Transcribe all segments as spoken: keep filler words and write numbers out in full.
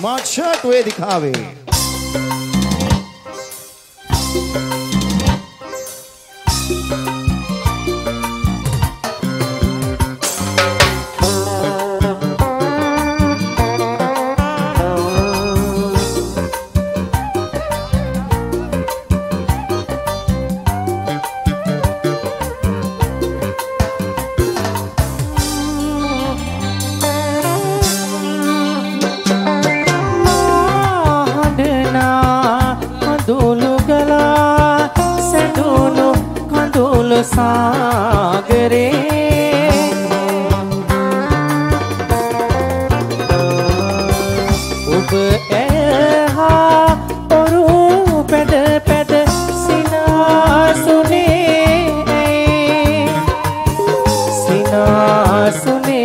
Smart shirt वे दिखावे। सागरे उब एहा औरू पेद पेद सिना सुने सिना सुने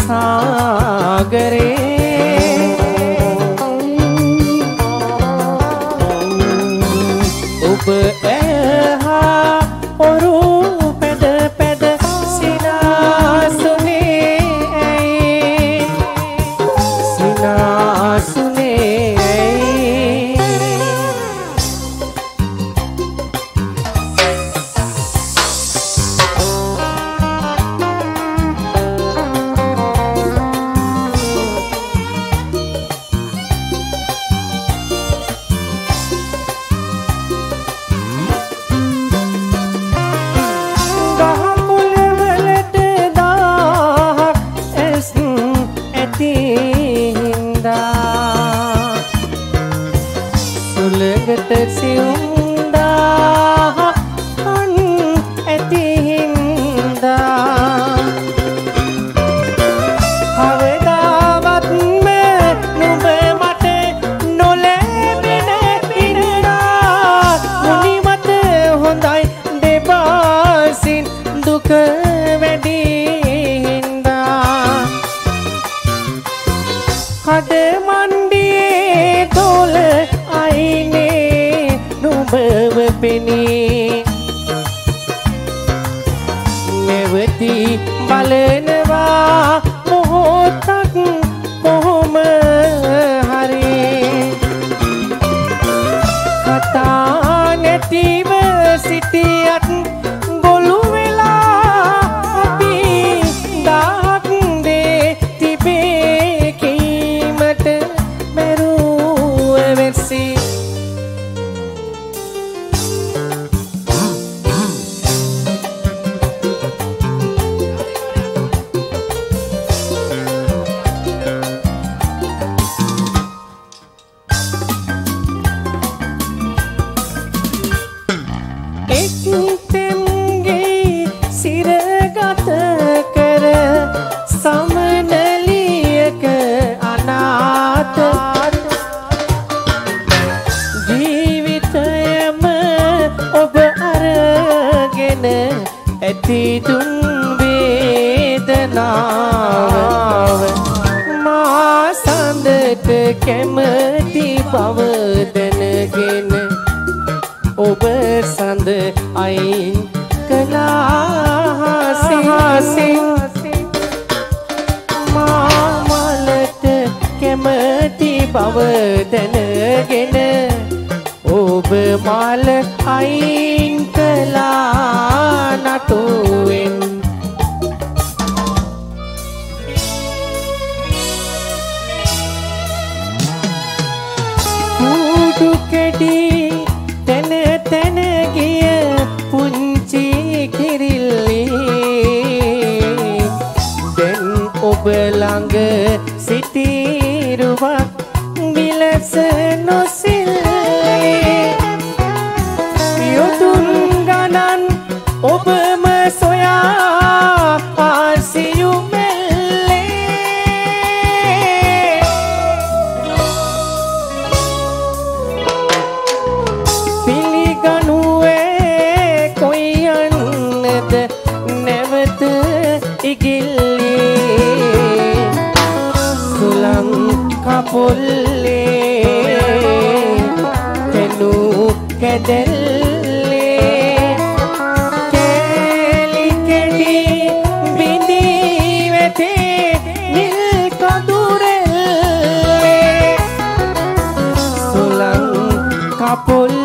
सागरे उब एहा औरू पेद पेद सिना सुने सिना सुने। Tersinda an etinda have davat me nube mate nole bine pinda muni mate hondai devasin duk wedinda hade mandiye dole aine Beni Nevati balenwa mohotak kohom hari kata nethiv sitiyat golu vela api dahak de tibe kimat meru evesi Tidun vedanav ma sandat kemati pavadan gen ob sand ain kala hasin ma malat kemati pavadan gen ob mal ain kala natuin. Jadi tene-tene kia punci kirili dan obelangge siti ruwak bila senosili yutun ganan obeme soya asiyu Kapulle tenu kedelle keli keli bindi vete nil kodurelle sulang kapulle